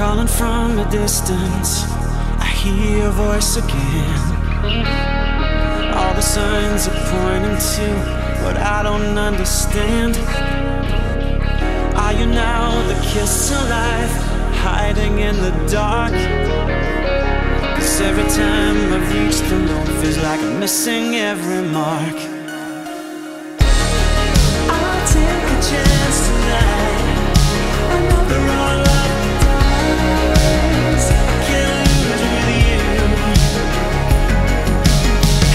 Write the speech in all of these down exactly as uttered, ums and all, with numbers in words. calling from a distance. I hear your voice again. All the signs are pointing to what I don't understand. Are you now the kiss of life, hiding in the dark? 'Cause every time I reach the moon, feels like I'm missing every mark. I'll take a chance tonight. I know the wrong love dies. I can't lose with you.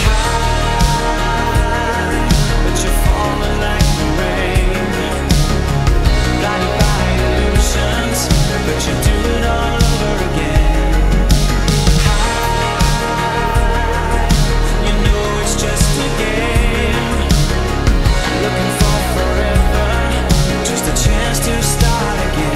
High, but you're falling like the rain. Blinded by illusions, but you do it all over again. High, you know it's just a game. I'm looking for forever, just a chance to start again.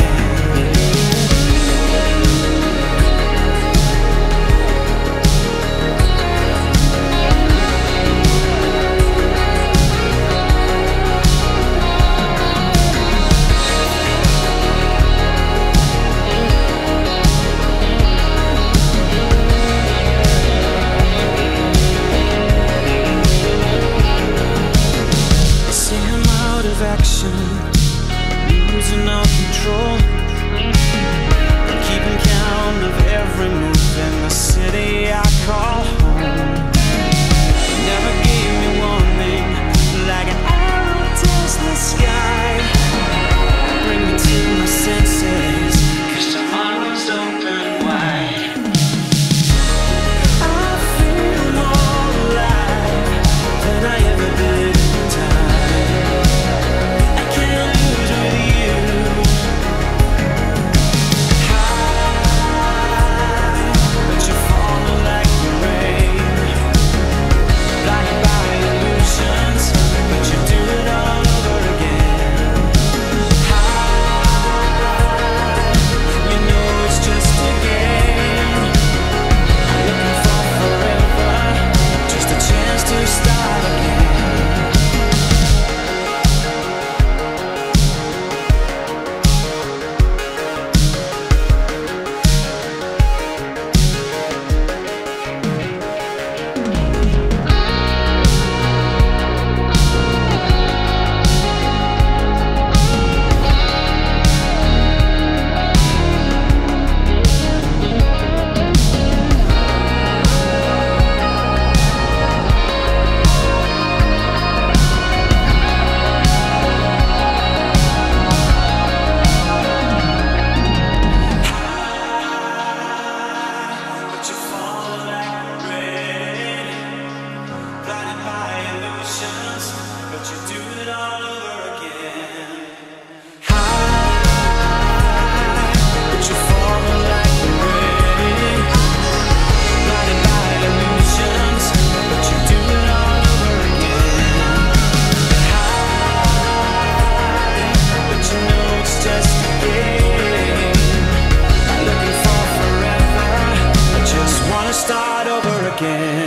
Yeah.